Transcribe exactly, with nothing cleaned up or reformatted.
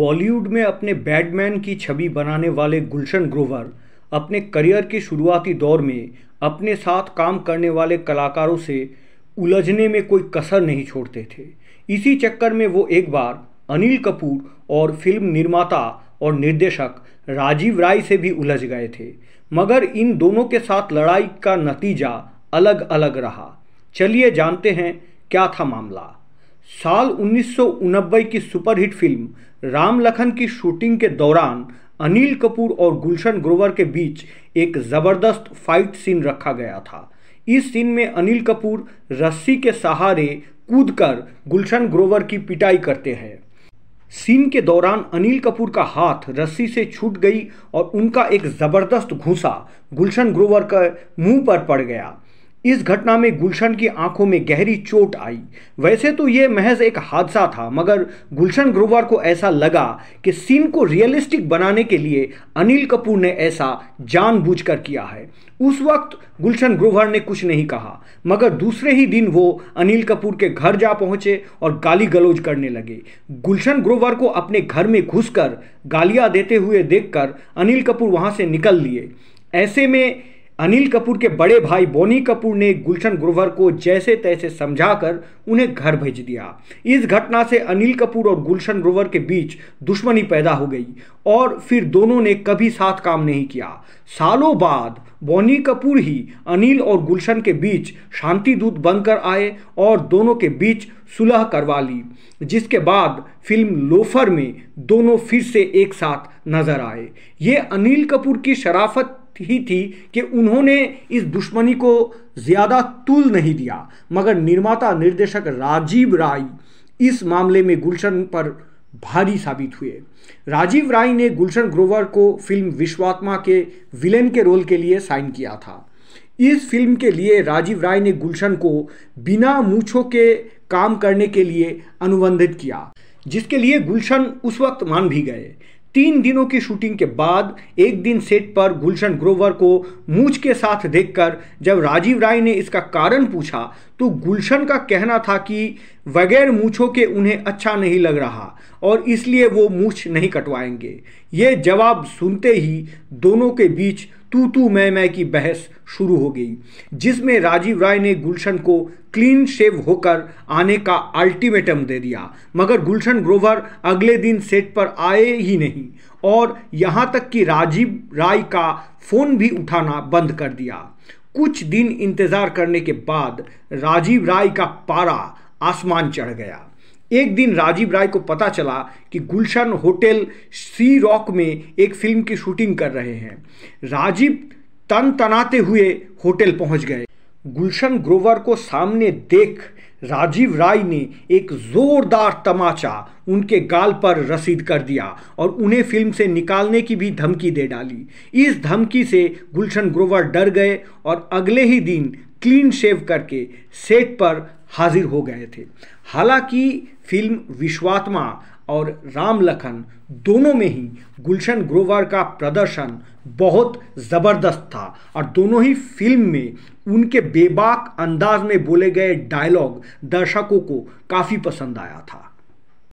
बॉलीवुड में अपने बैटमैन की छवि बनाने वाले गुलशन ग्रोवर अपने करियर के शुरुआती दौर में अपने साथ काम करने वाले कलाकारों से उलझने में कोई कसर नहीं छोड़ते थे। इसी चक्कर में वो एक बार अनिल कपूर और फिल्म निर्माता और निर्देशक राजीव राय से भी उलझ गए थे, मगर इन दोनों के साथ लड़ाई का नतीजा अलग अलग रहा। चलिए जानते हैं क्या था मामला। साल उन्नीस सौ नब्बे की सुपरहिट फिल्म रामलखन की शूटिंग के दौरान अनिल कपूर और गुलशन ग्रोवर के बीच एक ज़बरदस्त फाइट सीन रखा गया था। इस सीन में अनिल कपूर रस्सी के सहारे कूदकर गुलशन ग्रोवर की पिटाई करते हैं। सीन के दौरान अनिल कपूर का हाथ रस्सी से छूट गई और उनका एक ज़बरदस्त घूंसा गुलशन ग्रोवर के मुंह पर पड़ गया। इस घटना में गुलशन की आंखों में गहरी चोट आई। वैसे तो ये महज एक हादसा था, मगर गुलशन ग्रोवर को ऐसा लगा कि सीन को रियलिस्टिक बनाने के लिए अनिल कपूर ने ऐसा जानबूझकर किया है। उस वक्त गुलशन ग्रोवर ने कुछ नहीं कहा, मगर दूसरे ही दिन वो अनिल कपूर के घर जा पहुंचे और गाली गलौज करने लगे। गुलशन ग्रोवर को अपने घर में घुसकर गालियां देते हुए देखकर अनिल कपूर वहां से निकल लिए। ऐसे में अनिल कपूर के बड़े भाई बोनी कपूर ने गुलशन ग्रोवर को जैसे तैसे समझाकर उन्हें घर भेज दिया। इस घटना से अनिल कपूर और गुलशन ग्रोवर के बीच दुश्मनी पैदा हो गई और फिर दोनों ने कभी साथ काम नहीं किया। सालों बाद बोनी कपूर ही अनिल और गुलशन के बीच शांति दूत बनकर आए और दोनों के बीच सुलह करवा ली, जिसके बाद फिल्म लोफर में दोनों फिर से एक साथ नजर आए। ये अनिल कपूर की शराफत ही थी कि उन्होंने इस दुश्मनी को ज़्यादा तूल नहीं दिया, मगर निर्माता निर्देशक राजीव राय इस मामले में गुलशन पर भारी साबित हुए। राजीव राय ने गुलशन ग्रोवर को फिल्म विश्वात्मा के विलेन के रोल के लिए साइन किया था। इस फिल्म के लिए राजीव राय ने गुलशन को बिना मूंछों के काम करने के लिए अनुबंधित किया, जिसके लिए गुलशन उस वक्त मान भी गए। तीन दिनों की शूटिंग के बाद एक दिन सेट पर गुलशन ग्रोवर को मूंछ के साथ देखकर जब राजीव राय ने इसका कारण पूछा तो गुलशन का कहना था कि बगैर मूंछों के उन्हें अच्छा नहीं लग रहा और इसलिए वो मूंछ नहीं कटवाएंगे। ये जवाब सुनते ही दोनों के बीच तू तू मैं मैं की बहस शुरू हो गई, जिसमें राजीव राय ने गुलशन को क्लीन शेव होकर आने का अल्टीमेटम दे दिया, मगर गुलशन ग्रोवर अगले दिन सेट पर आए ही नहीं और यहाँ तक कि राजीव राय का फ़ोन भी उठाना बंद कर दिया। कुछ दिन इंतज़ार करने के बाद राजीव राय का पारा आसमान चढ़ गया। एक दिन राजीव राय को पता चला कि गुलशन होटल सी रॉक में एक फिल्म की शूटिंग कर रहे हैं। राजीव तन तनाते हुए होटल पहुंच गए। गुलशन ग्रोवर को सामने देख राजीव राय ने एक ज़ोरदार तमाचा उनके गाल पर रसीद कर दिया और उन्हें फिल्म से निकालने की भी धमकी दे डाली। इस धमकी से गुलशन ग्रोवर डर गए और अगले ही दिन क्लीन शेव करके सेट पर हाजिर हो गए थे। हालांकि फिल्म विश्वात्मा और रामलखन दोनों में ही गुलशन ग्रोवर का प्रदर्शन बहुत ज़बरदस्त था और दोनों ही फिल्म में उनके बेबाक अंदाज में बोले गए डायलॉग दर्शकों को काफ़ी पसंद आया था।